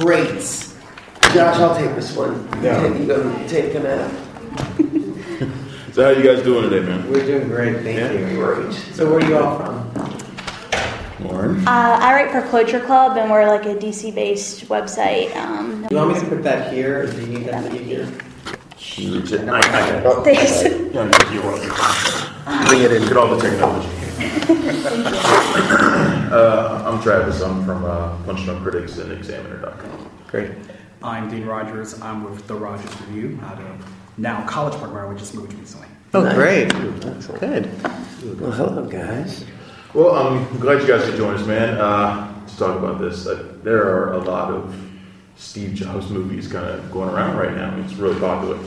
greats. Josh, I'll take this one. Yeah. You go take them out. So how you guys doing today, man? We're doing great, thank you. Great. So where are you all from? Lauren? I write for Culture Club, and we're like a DC-based website. You want me to put that here, or do you need that to be here? Thanks. Bring it in. Get all the technology. I'm Travis. I'm from Punchdrunk Critics and Examiner.com. Great. I'm Dean Rogers. I'm with The Rogers Review out of now College Park, where we just moved recently. Oh, nice. Great. That's good. Well, hello, guys. Well, I'm glad you guys could join us, man, to talk about this. There are a lot of Steve Jobs movies kind of going around right now. It's really popular.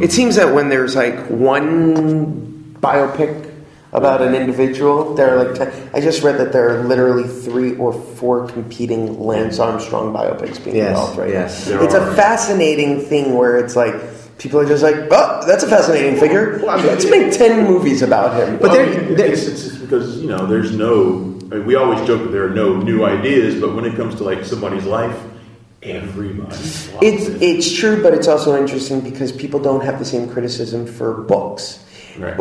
It seems that when there's like one biopic about an individual, there are like I just read that there are literally 3 or 4 competing Lance Armstrong biopics being developed right now. There it's a fascinating thing where it's like people are just like, oh, that's a fascinating figure. Well, I mean, let's make 10 movies about him. But it's because there's no. I mean, we always joke that there are no new ideas, but when it comes to like somebody's life. Everybody's it's true, but it's also interesting because people don't have the same criticism for books. Right.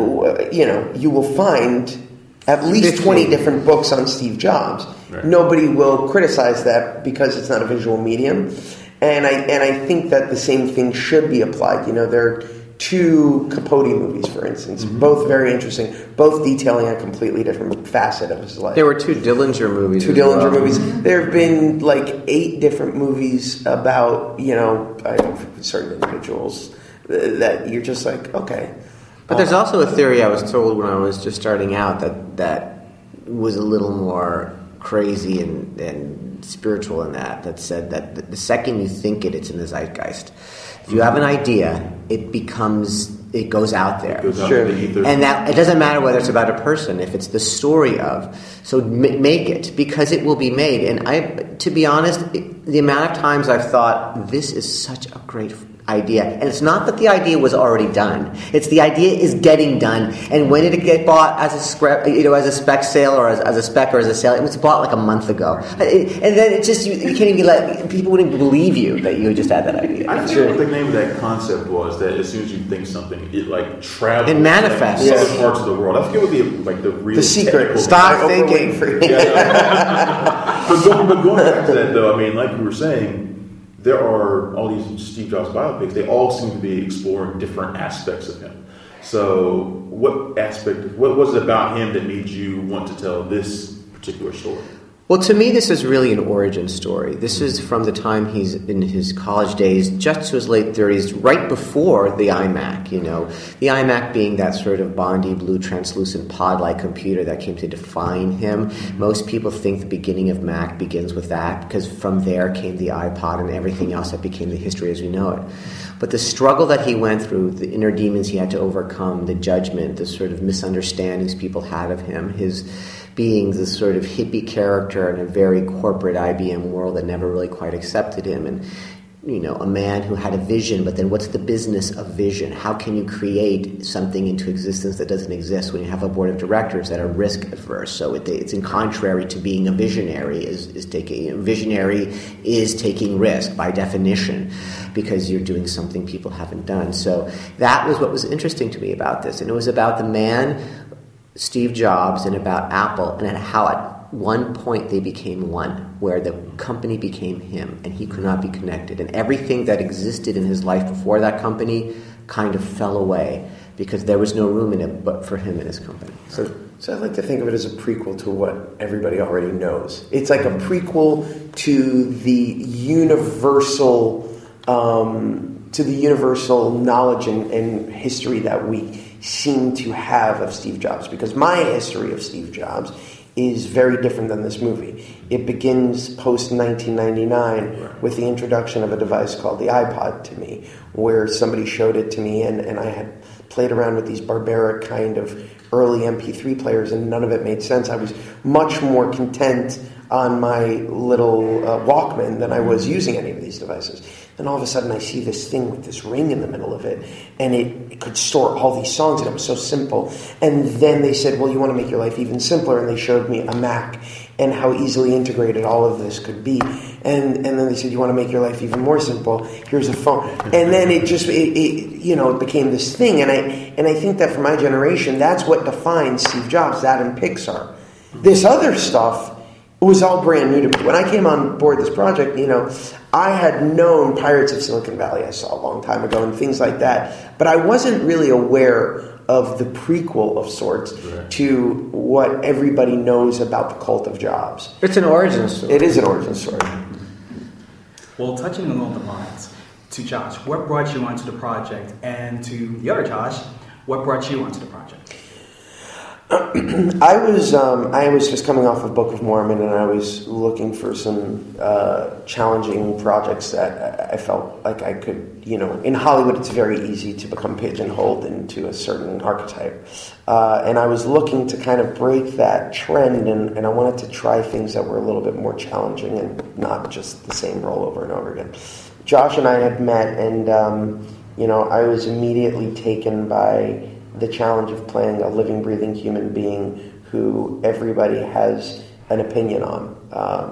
You will find at least 20 different books on Steve Jobs. Right. Nobody will criticize that because it's not a visual medium, and I think that the same thing should be applied. There are 2 Capote movies, for instance, both very interesting, both detailing a completely different facet of his life. There were 2 Dillinger movies. 2 Dillinger movies. There have been like 8 different movies about certain individuals that you're just like, okay. But there's also a theory I was told when I was just starting out that was a little more crazy and spiritual in that said that the second you think it's in the zeitgeist. If you have an idea, it goes out there. It goes out to the ether. And that it doesn't matter whether it's about a person, if it's the story of. So make it, because it will be made. And to be honest, the amount of times I've thought, this is such a great idea. And it's not that the idea was already done. It's the idea is getting done. And when did it get bought as a script, as a spec sale or as a spec or as a sale? It was bought like a month ago. And then it just, you can't even people wouldn't believe you that you just had that idea. I forget what the name of that concept was, that as soon as you think something, it like travels. It manifests. Like, other parts of the world. I forget what the real. The secret. Stop thinking. But going back to that though, I mean, like we were saying, there are all these Steve Jobs biopics. They all seem to be exploring different aspects of him. So what was it about him that made you want to tell this particular story? Well, to me, this is really an origin story. This is from the time he's in his college days, just to his late 30s, right before the iMac, The iMac being that sort of Bondi blue translucent pod-like computer that came to define him. Most people think the beginning of Mac begins with that, because from there came the iPod and everything else that became the history as we know it. But the struggle that he went through, the inner demons he had to overcome, the judgment, the sort of misunderstandings people had of him, his being this sort of hippie character in a very corporate IBM world that never really quite accepted him. And, a man who had a vision, but then what's the business of vision? How can you create something into existence that doesn't exist when you have a board of directors that are risk adverse? So it's in contrary to being a visionary. Visionary is taking risk by definition, because you're doing something people haven't done. So that was what was interesting to me about this. And it was about the man Steve Jobs and about Apple and how at one point they became one, where the company became him and he could not be connected. And everything that existed in his life before that company kind of fell away because there was no room in it but for him and his company. So I like to think of it as a prequel to what everybody already knows. It's like a prequel to the universal knowledge and history that we seem to have of Steve Jobs, because my history of Steve Jobs is very different than this movie. It begins post-1999 with the introduction of a device called the iPod to me, where somebody showed it to me and I had played around with these barbaric kind of early MP3 players and none of it made sense. I was much more content on my little Walkman than I was using any of these devices. Then all of a sudden I see this thing with this ring in the middle of it, and it could store all these songs, and it was so simple. And then they said, well, you want to make your life even simpler, and they showed me a Mac and how easily integrated all of this could be. And then they said, you want to make your life even more simple, here's a phone. And then it just, it became this thing. And I think that for my generation, that's what defines Steve Jobs, that and Pixar. This other stuff was all brand new to me. When I came on board this project, I had known Pirates of Silicon Valley, I saw a long time ago, and things like that. But I wasn't really aware of the prequel of sorts to what everybody knows about the cult of Jobs. It's an origin story. It is an origin story. Well, touching along the lines to Josh, what brought you onto the project? And to the other Josh, what brought you onto the project? I was just coming off of Book of Mormon, and I was looking for some challenging projects that I felt like I could, in Hollywood it's very easy to become pigeonholed into a certain archetype. And I was looking to kind of break that trend, and I wanted to try things that were a little bit more challenging and not just the same role over and over again. Josh and I had met, and, I was immediately taken by the challenge of playing a living, breathing human being who everybody has an opinion on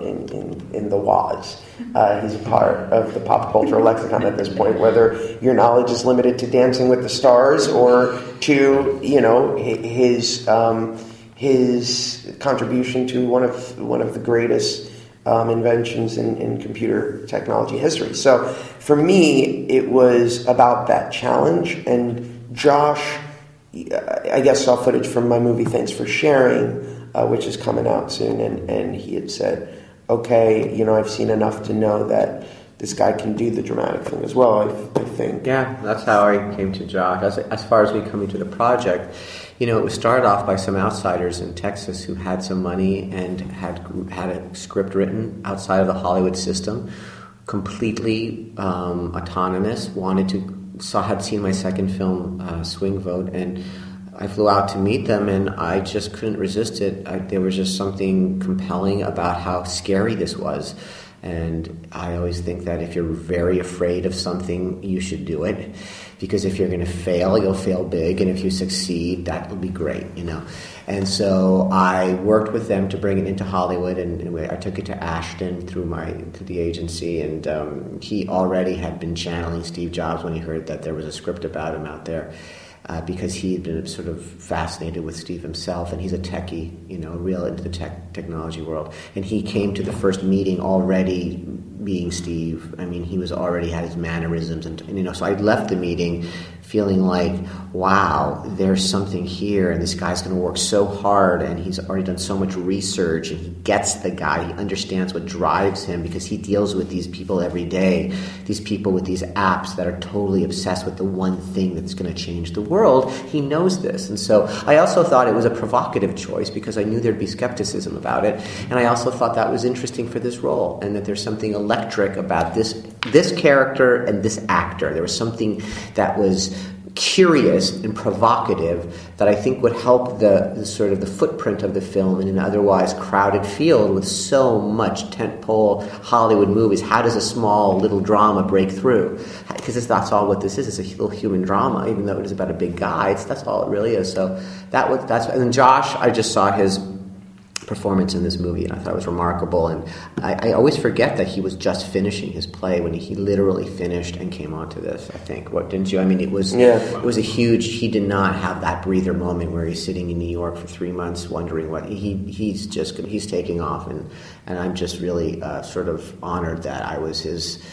in the WOZ. He's a part of the pop culture lexicon at this point, whether your knowledge is limited to Dancing with the Stars or to, his contribution to one of the greatest inventions in computer technology history. So for me, it was about that challenge, and Josh, I guess, saw footage from my movie Thanks for Sharing, which is coming out soon, and he had said, okay, I've seen enough to know that this guy can do the dramatic thing as well, I think. Yeah, that's how I came to Josh. As far as me coming to the project, it was started off by some outsiders in Texas who had some money and had a script written outside of the Hollywood system, completely autonomous, had seen my second film, Swing Vote, and I flew out to meet them, and I just couldn't resist it. There was just something compelling about how scary this was, and I always think that if you're very afraid of something, you should do it, because if you're going to fail, you'll fail big, and if you succeed, that will be great, And so I worked with them to bring it into Hollywood, and I took it to Ashton through the agency, and he already had been channeling Steve Jobs when he heard that there was a script about him out there, because he had been sort of fascinated with Steve himself, and he's a techie, real into the technology world. And he came to the first meeting already being Steve. I mean, he was already had his mannerisms, and so I left the meeting feeling like, wow, there's something here, and this guy's going to work so hard, and he's already done so much research, and he gets the guy, he understands what drives him, because he deals with these people every day, these people with these apps that are totally obsessed with the one thing that's going to change the world. He knows this. And so I also thought it was a provocative choice, because I knew there'd be skepticism about it, and I also thought that was interesting for this role, and that there's something electric about this character and this actor. There was something that was curious and provocative that I think would help the sort of the footprint of the film in an otherwise crowded field with so much tentpole Hollywood movies. How does a small little drama break through? Because that's all what this is. It's a little human drama, even though it is about a big guy. That's all it really is. So and then Josh, I just saw his performance in this movie, and I thought it was remarkable, and I always forget that he was just finishing his play when he literally finished and came onto this, I think. What, didn't you? I mean, it was a huge, he did not have that breather moment where he's sitting in New York for 3 months wondering what, he's taking off, and I'm just really sort of honored that I was his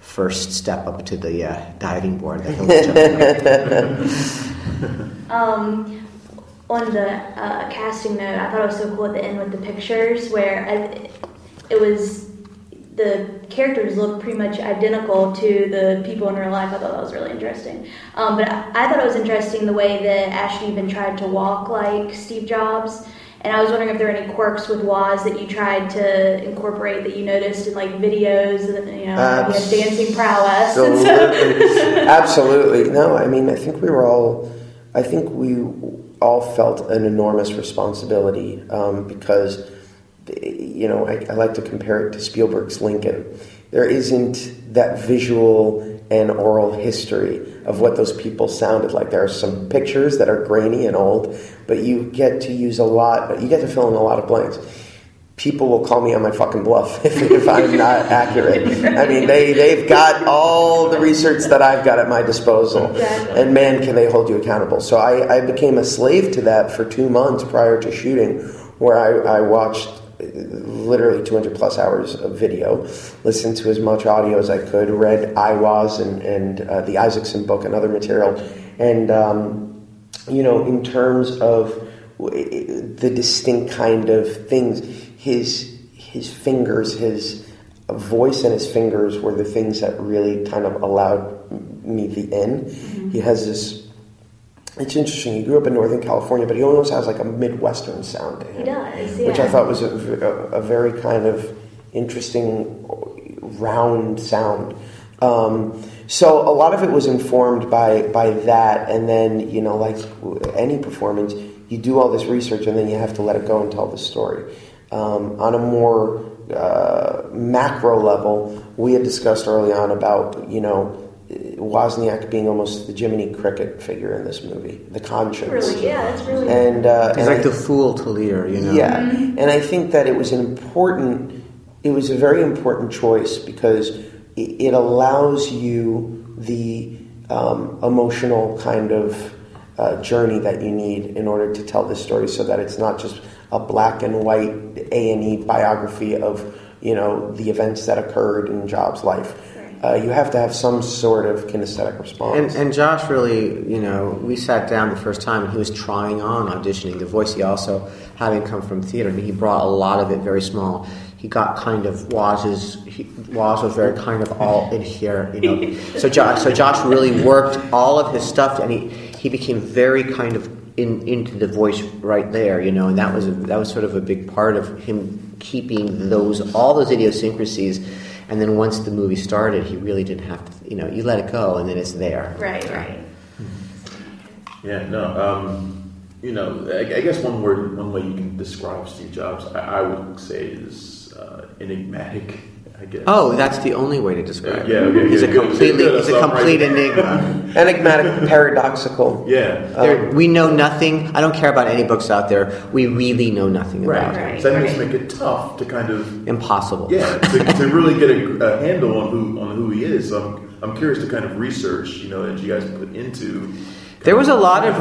first step up to the diving board that he'll jump on. On the casting note, I thought it was so cool at the end with the pictures where it was, the characters looked pretty much identical to the people in real life. I thought that was really interesting. But I thought it was interesting the way that Ashton even tried to walk like Steve Jobs. And I was wondering if there were any quirks with WOZ that you tried to incorporate that you noticed in like videos, and you had dancing prowess. Absolutely. Absolutely. No, I mean, I think we all felt an enormous responsibility because you know, I like to compare it to Spielberg's Lincoln. There isn't that visual and oral history of what those people sounded like. There are some pictures that are grainy and old, but you get to use a lot, you get to fill in a lot of blanks. People will call me on my fucking bluff if I'm not accurate. I mean, they've got all the research that I've got at my disposal. Yeah. And man, can they hold you accountable. So I became a slave to that for 2 months prior to shooting, where I watched literally 200 plus hours of video, listened to as much audio as I could, read iWoz and the Isaacson book and other material. And, you know, in terms of the distinct kind of things... His fingers, his voice and his fingers were the things that really kind of allowed me the in. Mm-hmm. He has this, it's interesting, he grew up in Northern California, but he almost has like a Midwestern sound to him. He does, yeah. Which I thought was a very kind of interesting, round sound. So a lot of it was informed by that, and then, you know, like any performance, you do all this research and then you have to let it go and tell the story. On a more macro level, we had discussed early on about, you know, Wozniak being almost the Jiminy Cricket figure in this movie, the conscience. Really, yeah, it's really. And he's like the fool to Lear, you know. Yeah, mm-hmm. And I think that it was a very important choice because it allows you the emotional kind of journey that you need in order to tell this story, so that it's not just a black and white A&E biography of, you know, the events that occurred in Jobs' life. You have to have some sort of kinesthetic response. And Josh really, you know, we sat down the first time and he was trying on auditioning the voice. He also, having come from theater, I mean, he brought a lot of it very small. He got kind of Woz was very kind of all in here, you know. So Josh really worked all of his stuff, and he became very kind of into the voice right there, you know, and that was sort of a big part of him keeping all those idiosyncrasies. And then once the movie started, he really didn't have to, you know, you let it go, and then it's there. Right. Yeah, no, you know, I guess one way you can describe Steve Jobs, I would say, is enigmatic. I guess. Oh, that's the only way to describe it. Yeah, he's a complete enigma. Enigmatic, paradoxical. Yeah. We know nothing. I don't care about any books out there. We really know nothing about it. Right. So that makes it tough to kind of... Impossible. Yeah, to really get a handle on who he is. So I'm curious to kind of research, you know, that you guys put into... There was a lot of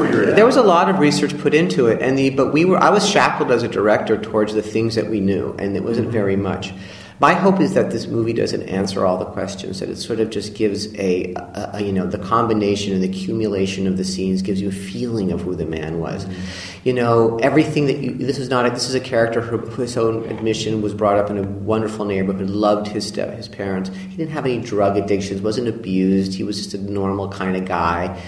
research put into it, but I was shackled as a director towards the things that we knew, and it wasn't very much. My hope is that this movie doesn't answer all the questions, that it sort of just gives a you know, the combination and the accumulation of the scenes gives you a feeling of who the man was. You know, everything that you, this is a character who, his own admission, was brought up in a wonderful neighborhood, loved his parents. He didn't have any drug addictions, wasn't abused. He was just a normal kind of guy.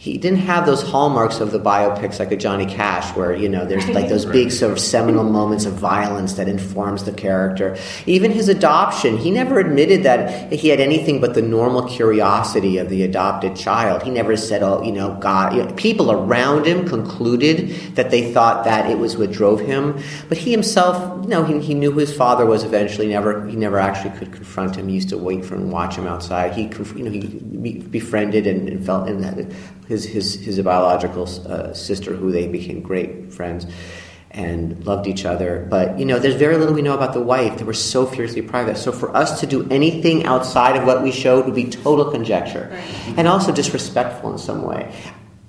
He didn't have those hallmarks of the biopics like a Johnny Cash, where, you know, there's like those big sort of seminal moments of violence that informs the character. Even his adoption, he never admitted that he had anything but the normal curiosity of the adopted child. He never said, oh, you know, God, you know, people around him concluded that they thought that it was what drove him. But he himself, you know, he knew who his father was eventually. He never actually could confront him. He used to wait for him and watch him outside. He, you know, he befriended and felt in that. His biological sister, who they became great friends and loved each other. But, you know, there's very little we know about the wife. They were so fiercely private. So for us to do anything outside of what we showed would be total conjecture. Right. And also disrespectful in some way.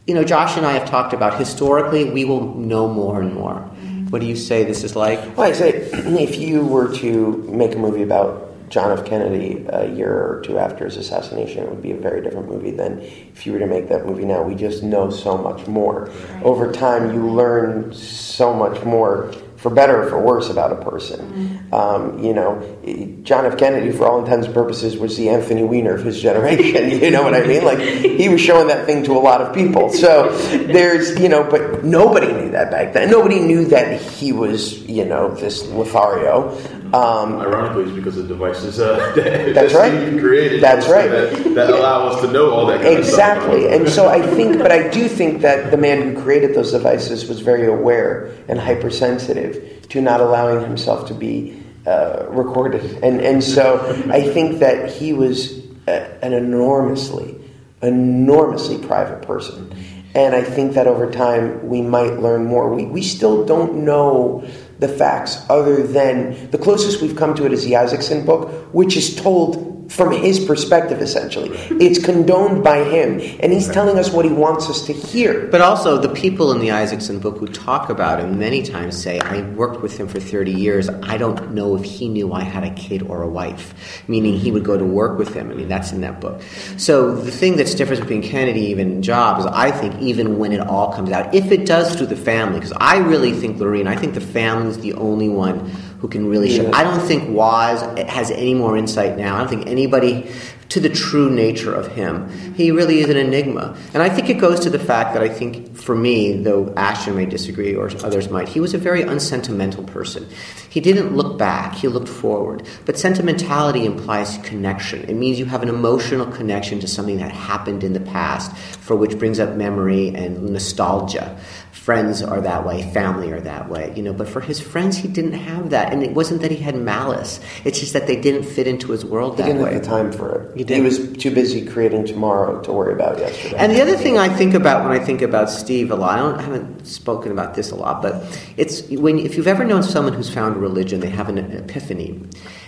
You know, Josh and I have talked about, historically, we will know more and more. Mm-hmm. What do you say this is like? Well, I say, if you were to make a movie about John F. Kennedy a year or two after his assassination, it would be a very different movie than if you were to make that movie now. We just know so much more. Over time, you learn so much more, for better or for worse, about a person. You know, John F. Kennedy, for all intents and purposes, was the Anthony Wiener of his generation. You know what I mean? Like, he was showing that thing to a lot of people. So there's, you know, but nobody knew that back then. Nobody knew that he was, you know, this Lothario. Ironically, it's because the device is dead. That's right. Created. That's right. That allow us to know all that. Kind exactly. Of stuff. And so I think, but I do think that the man who created those devices was very aware and hypersensitive to not allowing himself to be recorded. And so I think that he was an enormously private person. And I think that over time we might learn more. We still don't know the facts, other than the closest we've come to it is the Isaacson book, which is told from his perspective, essentially. It's condoned by him, and he's telling us what he wants us to hear. But also, the people in the Isaacson book who talk about him many times say, I worked with him for 30 years. I don't know if he knew I had a kid or a wife, meaning he would go to work with him. I mean, that's in that book. So the thing that's different between Kennedy even and Jobs, I think, even when it all comes out, if it does through the family, because I really think, Lorene, I think the family's the only one who can really show. I don't think Woz has any more insight now. I don't think anybody to the true nature of him. He really is an enigma. And I think it goes to the fact that I think, for me, though Ashton may disagree or others might, he was a very unsentimental person. He didn't look back. He looked forward. But sentimentality implies connection. It means you have an emotional connection to something that happened in the past, for which brings up memory and nostalgia. Friends are that way, family are that way, you know. But for his friends, he didn't have that. And it wasn't that he had malice. It's just that they didn't fit into his world that way. He didn't have the time for it. He was too busy creating tomorrow to worry about yesterday. And the other thing I think about when I think about Steve a lot, I haven't spoken about this a lot, but it's if you've ever known someone who's found religion, they have an epiphany.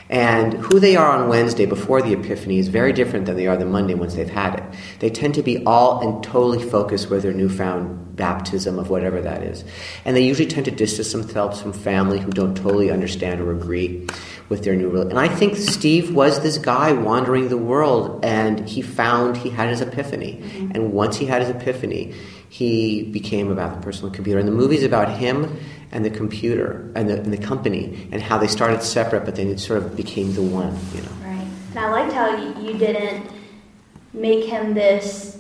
And who they are on Wednesday before the epiphany is very different than they are the Monday once they've had it. They tend to be all and totally focused with their newfound baptism of whatever that is. And they usually tend to distance themselves from family who don't totally understand or agree with their new religion. And I think Steve was this guy wandering the world, and he found he had his epiphany. Mm-hmm. And once he had his epiphany, he became about the personal computer. And the movie's about him and the computer and the company and how they started separate, but then it sort of became the one, you know. Right. And I liked how you didn't make him this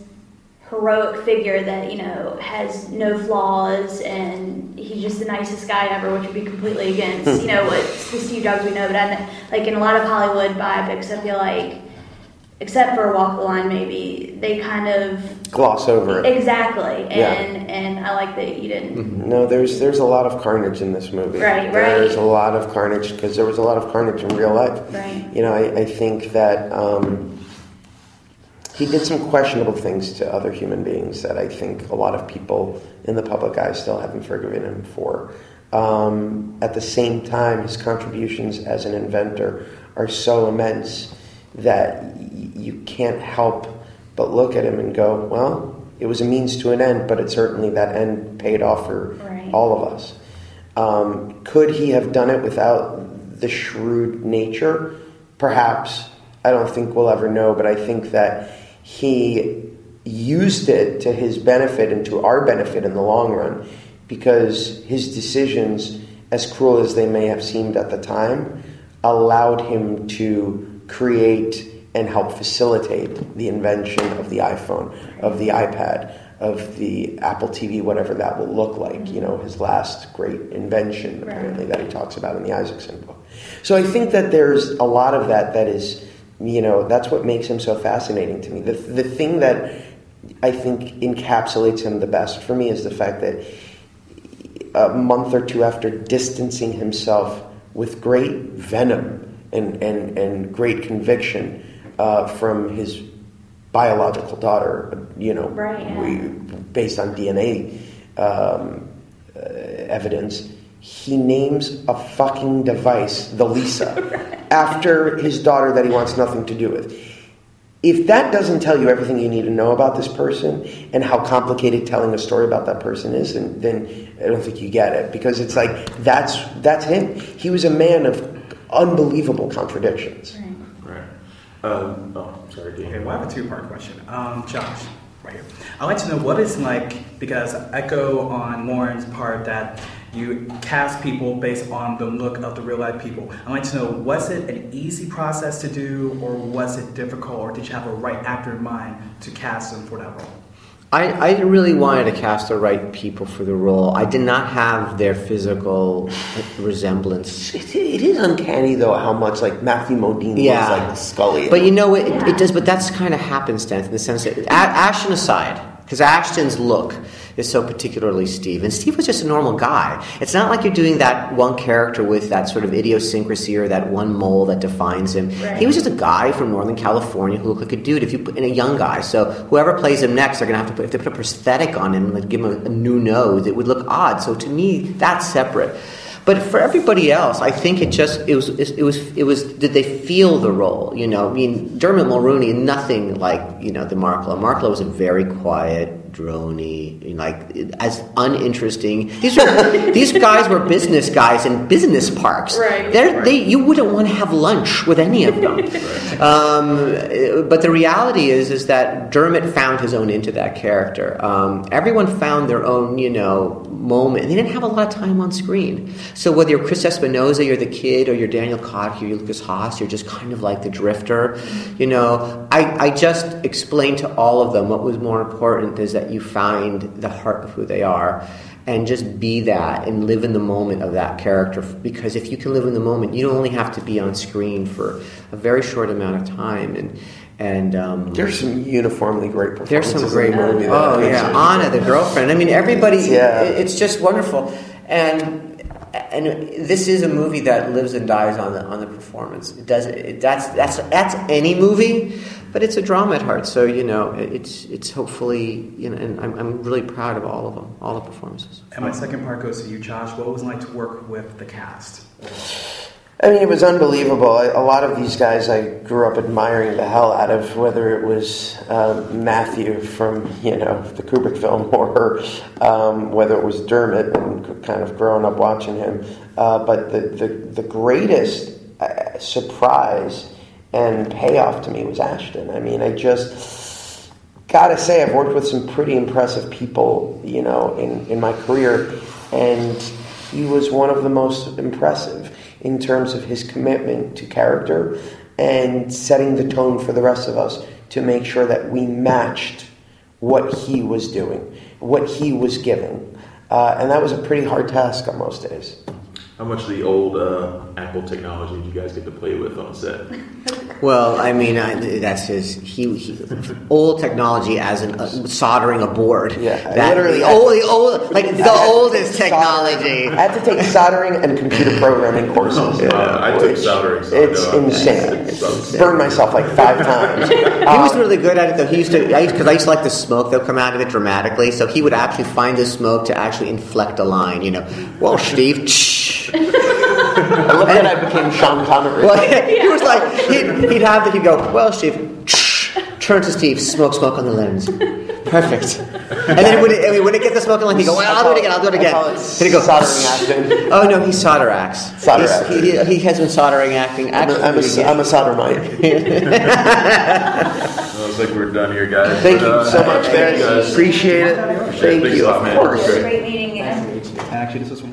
heroic figure that, you know, has no flaws and he's just the nicest guy ever, which would be completely against, you know, what the Steve Jobs we know. But I, like, in a lot of Hollywood biopics, I feel like, except for Walk the Line, maybe, they kind of gloss over it. Exactly. And I like that you didn't. Mm-hmm. No, there's a lot of carnage in this movie. Right. There's a lot of carnage, because there was a lot of carnage in real life. Right. You know, I think that he did some questionable things to other human beings that I think a lot of people in the public eye still haven't forgiven him for. At the same time, his contributions as an inventor are so immense that you can't help but look at him and go, well, it was a means to an end, but it certainly that end paid off for all of us. Could he have done it without the shrewd nature? Perhaps. I don't think we'll ever know, but I think that he used it to his benefit and to our benefit in the long run, because his decisions, as cruel as they may have seemed at the time, allowed him to create and help facilitate the invention of the iPhone, of the iPad, of the Apple TV, whatever that will look like, you know, his last great invention, apparently, that he talks about in the Isaacson book. So I think that there's a lot of that is, you know, that's what makes him so fascinating to me. The thing that I think encapsulates him the best for me is the fact that a month or two after distancing himself with great venom and great conviction from his biological daughter, you know, based on DNA evidence, he names a fucking device the Lisa after his daughter that he wants nothing to do with. If that doesn't tell you everything you need to know about this person and how complicated telling a story about that person is, then I don't think you get it, because it's like that's him. He was a man of unbelievable contradictions. Right. Sorry, Dean. Okay, well, I have a two-part question. Josh, right here. I'd like to know what it's like, because I echo on Lauren's part that you cast people based on the look of the real-life people. I'd like to know, was it an easy process to do, or was it difficult, or did you have a right actor in mind to cast them for that role? I really wanted to cast the right people for the role. I did not have their physical resemblance. It is uncanny, though, how much like Matthew Modine looks like Scully. But you know, it does. But that's kind of happenstance in the sense that Ashton aside, because Ashton's look is so particularly Steve, and Steve was just a normal guy. It's not like you're doing that one character with that sort of idiosyncrasy or that one mole that defines him. Right. He was just a guy from Northern California who looked like a dude. If you put in a young guy, so whoever plays him next, they're going to have to put, if they put a prosthetic on him, like give him a new nose, it would look odd. So to me, that's separate. But for everybody else, I think it was did they feel the role? You know, I mean, Dermot Mulroney, nothing like, you know, DeMarcolo. Marcolo was a very quiet, droney, like as uninteresting. These guys were business guys in business parks. Right. You wouldn't want to have lunch with any of them. Right. But the reality is that Dermot found his own into that character. Everyone found their own, you know, moment. They didn't have a lot of time on screen. So whether you're Chris Espinosa, you're the kid, or you're Daniel Codhill, you're Lucas Haas, you're just kind of like the drifter. You know, I just explained to all of them what was more important is that you find the heart of who they are and just be that and live in the moment of that character. Because if you can live in the moment, you don't only have to be on screen for a very short amount of time. And there's some uniformly great performances. There's some great movies. Oh, yeah. Anna, the girlfriend. I mean, everybody, it's just wonderful. And this is a movie that lives and dies on the performance. It does. That's any movie, but it's a drama at heart. So you know, it's hopefully, you know, and I'm really proud of all of them, all the performances. And my second part goes to you, Josh. What was it like to work with the cast? I mean, it was unbelievable. A lot of these guys I grew up admiring the hell out of, whether it was Matthew from, you know, the Kubrick film, or whether it was Dermot and kind of growing up watching him. But the greatest surprise and payoff to me was Ashton. I mean, I just gotta say, I've worked with some pretty impressive people, you know, in my career, and he was one of the most impressive in terms of his commitment to character and setting the tone for the rest of us to make sure that we matched what he was doing, what he was giving. And that was a pretty hard task on most days. How much of the old Apple technology did you guys get to play with on set? Well, I mean, that's his. He old technology as in soldering a board. Yeah, that, literally. The oldest technology. I had to take soldering and computer programming courses. I took soldering. It's insane. Burned myself like 5 times. He was really good at it, though. He used to, because I used to like the smoke that would come out of it dramatically. So he would actually find the smoke to actually inflect a line. You know, well, Steve. I love that I became Sean Connery. Well, he was like, he'd have that, he'd go, well, Steve, turn to Steve, smoke on the lens. Perfect. And then when it get the smoke on the lens, he'd go, well, I'll do it again. Then he'd go, soldering acting. Oh, no, he's solder acts. He has been soldering acting. I'm a solder miner. Looks like we're done here, guys. Thank you so much, guys. Appreciate it. Thank you. Of course. Great meeting you. Actually, this was